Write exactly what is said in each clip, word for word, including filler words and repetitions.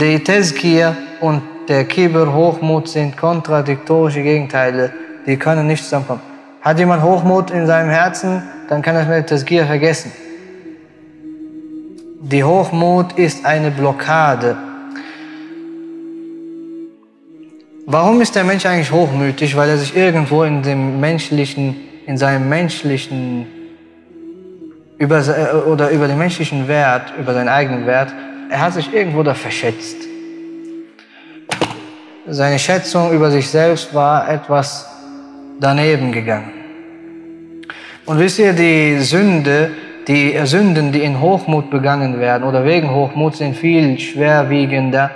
Die Tezgir und der Kibir-Hochmut sind kontradiktorische Gegenteile. Die können nicht zusammenkommen. Hat jemand Hochmut in seinem Herzen, dann kann er es mit Tezgir vergessen. Die Hochmut ist eine Blockade. Warum ist der Mensch eigentlich hochmütig? Weil er sich irgendwo in dem menschlichen, in seinem menschlichen, über, oder über den menschlichen Wert, über seinen eigenen Wert, er hat sich irgendwo da verschätzt. Seine Schätzung über sich selbst war etwas daneben gegangen. Und wisst ihr, die Sünde, die Sünden, die in Hochmut begangen werden oder wegen Hochmut, sind viel schwerwiegender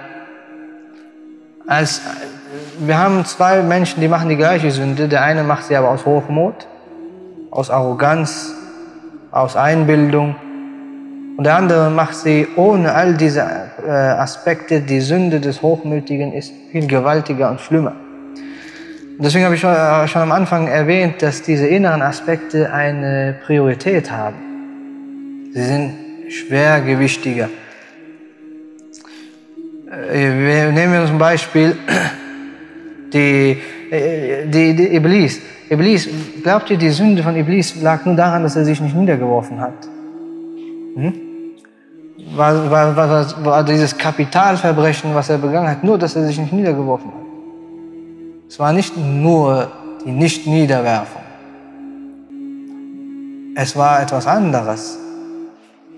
als... Wir haben zwei Menschen, die machen die gleiche Sünde. Der eine macht sie aber aus Hochmut, aus Arroganz, aus Einbildung. Und der andere macht sie ohne all diese äh, Aspekte. Die Sünde des Hochmütigen ist viel gewaltiger und schlimmer. Und deswegen habe ich schon, äh, schon am Anfang erwähnt, dass diese inneren Aspekte eine Priorität haben. Sie sind schwergewichtiger. Äh, wir nehmen wir zum Beispiel... Die, die, die Iblis. Iblis, glaubt ihr, die Sünde von Iblis lag nur daran, dass er sich nicht niedergeworfen hat? Hm? War, war, war, war dieses Kapitalverbrechen, was er begangen hat, nur, dass er sich nicht niedergeworfen hat? Es war nicht nur die Nicht-Niederwerfung. Es war etwas anderes.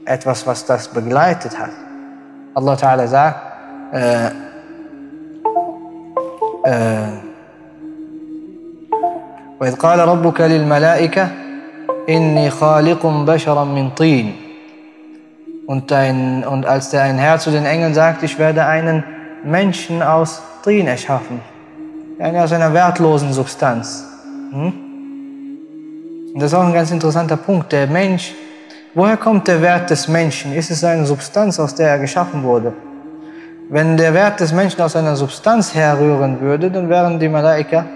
Etwas, was das begleitet hat. Allah Ta'ala sagt, äh, وَإِذْ قَالَ رَبُّكَ لِلْمَلَائِكَةِ إِنِّي خَالِقٌ بَشَرًا مِنْ طِينٍ. Und als der ein Herr zu den Engeln sagt, ich werde einen Menschen aus Tin erschaffen, aus einer wertlosen Substanz. Und das ist auch ein ganz interessanter Punkt. Der Mensch, woher kommt der Wert des Menschen? Ist es eine Substanz, aus der er geschaffen wurde? Wenn der Wert des Menschen aus einer Substanz herrühren würde, dann wären die Malaika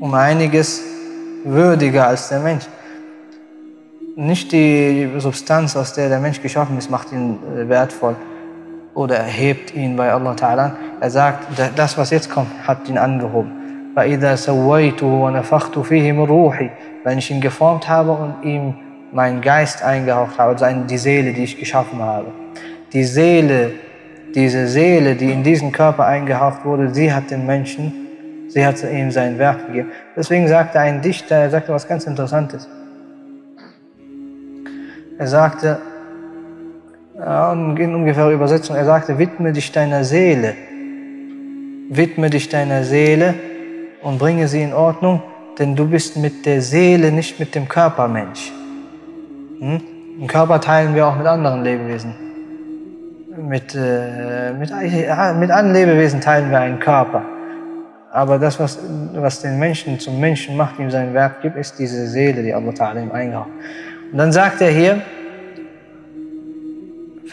um einiges würdiger als der Mensch. Nicht die Substanz, aus der der Mensch geschaffen ist, macht ihn wertvoll oder erhebt ihn bei Allah Ta'ala. Er sagt, das, was jetzt kommt, hat ihn angehoben. Wenn ich ihn geformt habe und ihm meinen Geist eingehaucht habe, also die Seele, die ich geschaffen habe. Die Seele, Diese Seele, die in diesen Körper eingehaucht wurde, sie hat den Menschen, sie hat ihm sein Werk gegeben. Deswegen sagte ein Dichter, er sagte was ganz Interessantes. Er sagte, in ungefähr Übersetzung, er sagte, widme dich deiner Seele, widme dich deiner Seele und bringe sie in Ordnung, denn du bist mit der Seele, nicht mit dem Körper Mensch. Hm? Den Körper teilen wir auch mit anderen Lebewesen. Mit, äh, mit, äh, mit allen Lebewesen teilen wir einen Körper. Aber das, was, was den Menschen zum Menschen macht, ihm sein Werk gibt, ist diese Seele, die Allah Ta'ala ihm eingehaucht. Und dann sagt er hier,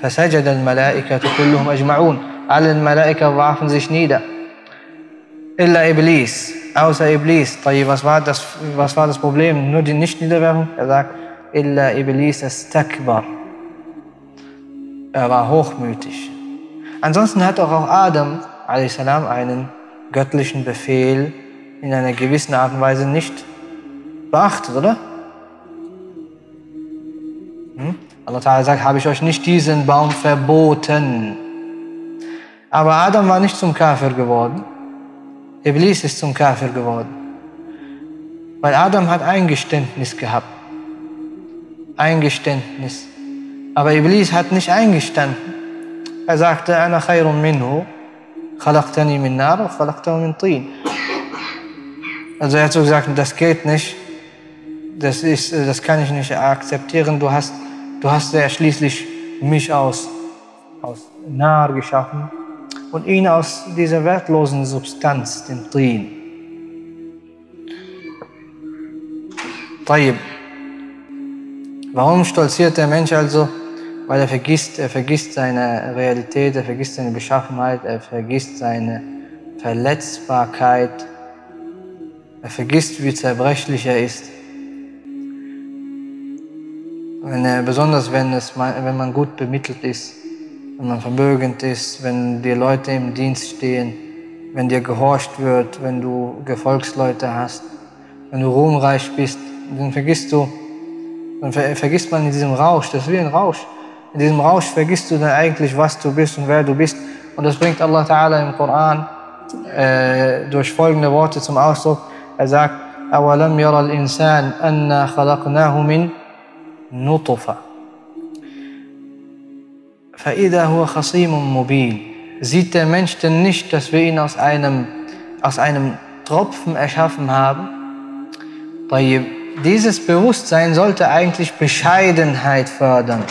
فَسَجَدَ الْمَلَائِكَةُ كُلُّهُمْ أَجْمَعُونَ. Alle Malaika warfen sich nieder. Illa Iblis, außer Iblis. Was war das, was war das Problem? Nur die Nicht-Niederwerfung? Er sagt, Illa Iblis astakbar. Er war hochmütig. Ansonsten hat auch Adam alaihi salam einen göttlichen Befehl in einer gewissen Art und Weise nicht beachtet, oder? Hm? Allah Ta'ala sagt, habe ich euch nicht diesen Baum verboten. Aber Adam war nicht zum Kafir geworden. Iblis ist zum Kafir geworden. Weil Adam hat Eingeständnis gehabt. Eingeständnis. Aber Iblis hat nicht eingestanden. Er sagte, Ana khayrun minhu, khalaqtani min nar wa khalaqtahu min tin. Also er hat so gesagt, das geht nicht, das, ist, das kann ich nicht akzeptieren, du hast, du hast ja schließlich mich aus, aus Nar geschaffen und ihn aus dieser wertlosen Substanz, dem Tin. Tayyib. Warum stolziert der Mensch also? Weil er vergisst, er vergisst seine Realität, er vergisst seine Beschaffenheit, er vergisst seine Verletzbarkeit, er vergisst, wie zerbrechlich er ist. Wenn er, besonders wenn, es, wenn man gut bemittelt ist, wenn man vermögend ist, wenn die Leute im Dienst stehen, wenn dir gehorcht wird, wenn du Gefolgsleute hast, wenn du ruhmreich bist, dann vergisst du, dann ver vergisst man in diesem Rausch, das ist wie ein Rausch. In diesem Rausch vergisst du dann eigentlich, was du bist und wer du bist. Und das bringt Allah Ta'ala im Koran äh, durch folgende Worte zum Ausdruck. Er sagt, أَوَلَمْ يَرَ الْإِنسَانَ أَنَّا خَلَقْنَاهُ مِنْ نُطُفَةٍ فَإِذَا هُوَ خَصِيمٌ مُبِينٌ. Sieht der Mensch denn nicht, dass wir ihn aus einem, aus einem Tropfen erschaffen haben? Dieses Bewusstsein sollte eigentlich Bescheidenheit fördern.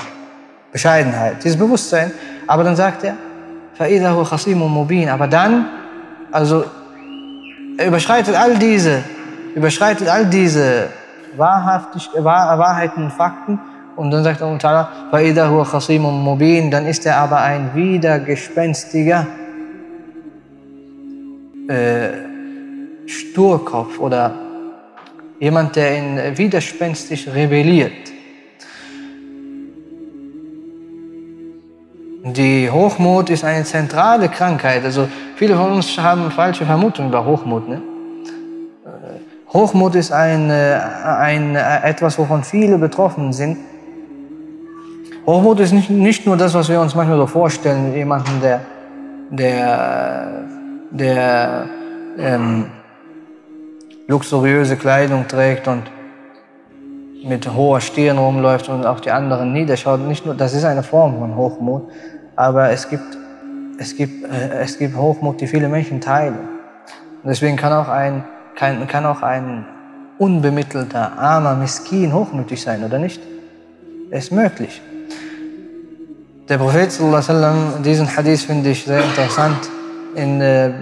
Bescheidenheit, dieses Bewusstsein. Aber dann sagt er, فَإِذَا هُوَ خَصِيمٌ مُبِينٌ. Aber dann, also, er überschreitet all diese, überschreitet all diese wahrhaftig, wahr, Wahrheiten und Fakten. Und dann sagt Allah Ta'ala, فَإِذَا هُوَ خَصِيمٌ مُبِينٌ. Dann ist er aber ein widergespenstiger äh, Sturkopf oder jemand, der in widerspenstig rebelliert. Die Hochmut ist eine zentrale Krankheit. Also viele von uns haben falsche Vermutungen über Hochmut, ne? Hochmut ist ein, ein, etwas, wovon viele betroffen sind. Hochmut ist nicht, nicht nur das, was wir uns manchmal so vorstellen, jemanden, der, der, der ähm, luxuriöse Kleidung trägt und mit hoher Stirn rumläuft und auf die anderen niederschaut. Nicht nur, das ist eine Form von Hochmut, aber es gibt, es gibt, äh, es gibt Hochmut, die viele Menschen teilen. Und deswegen kann auch ein, kann, kann auch ein unbemittelter, armer Miskin hochmütig sein, oder nicht? Es ist möglich. Der Prophet sallallahu alaihi wasallam, diesen Hadith finde ich sehr interessant. In, äh,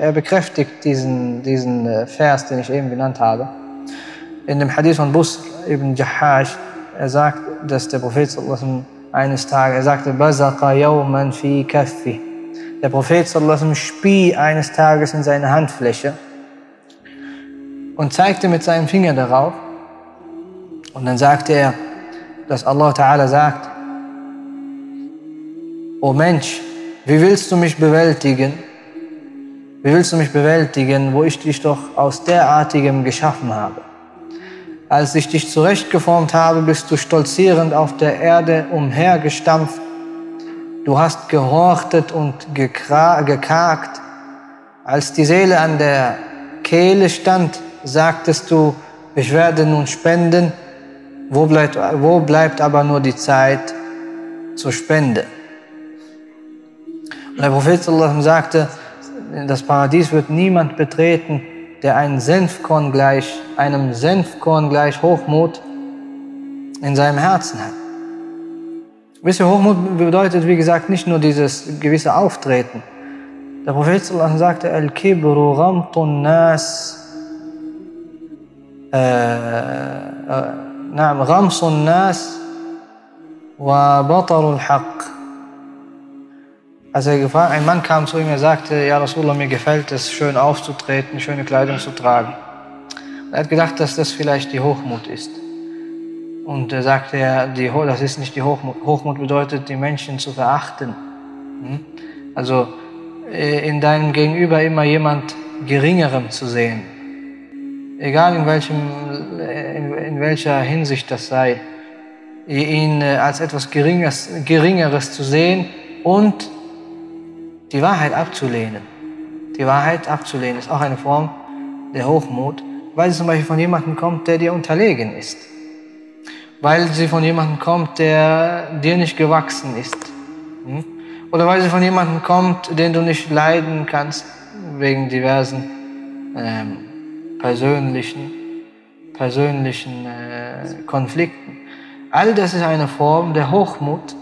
er bekräftigt diesen, diesen äh, Vers, den ich eben genannt habe. In dem Hadith von Busr ibn Jahash, er sagt, dass der Prophet sallallahu alaihi wasallam eines Tages, er sagte, Bazaqa yawman fi kaffi. Der Prophet sallallahu alaihi wasallam spie eines Tages in seine Handfläche und zeigte mit seinem Finger darauf. Und dann sagte er, dass Allah Ta'ala sagt, O Mensch, wie willst du mich bewältigen? Wie willst du mich bewältigen, wo ich dich doch aus derartigem geschaffen habe? Als ich dich zurechtgeformt habe, bist du stolzierend auf der Erde umhergestampft. Du hast gehorchtet und gekargt. Als die Seele an der Kehle stand, sagtest du, ich werde nun spenden. Wo bleibt, wo bleibt aber nur die Zeit zur Spende? Und der Prophet sallallahu alaihi wasallam sagte, das Paradies wird niemand betreten, der einem Senfkorn gleich, einem Senfkorn gleich Hochmut in seinem Herzen hat. Wisst ihr, Hochmut bedeutet, wie gesagt, nicht nur dieses gewisse Auftreten. Der Prophet sallallahu alaihi wasallam sagte, Al-Kibru ramtun nas, Naam, Ramsun Nas wa Batarul Haqq. Als er gefragt, ein Mann kam zu ihm, er sagte, ja Rasulullah, mir gefällt es, schön aufzutreten, schöne Kleidung zu tragen. Und er hat gedacht, dass das vielleicht die Hochmut ist. Und er sagte, ja, die, das ist nicht die Hochmut. Hochmut bedeutet, die Menschen zu verachten. Also in deinem Gegenüber immer jemand Geringerem zu sehen. Egal in, welchem, in, in welcher Hinsicht das sei, ihn als etwas Geringeres, Geringeres zu sehen und die Wahrheit abzulehnen. Die Wahrheit abzulehnen ist auch eine Form der Hochmut, weil sie zum Beispiel von jemandem kommt, der dir unterlegen ist. Weil sie von jemandem kommt, der dir nicht gewachsen ist. Oder weil sie von jemandem kommt, den du nicht leiden kannst, wegen diversen ähm, persönlichen, persönlichen äh, Konflikten. All das ist eine Form der Hochmut.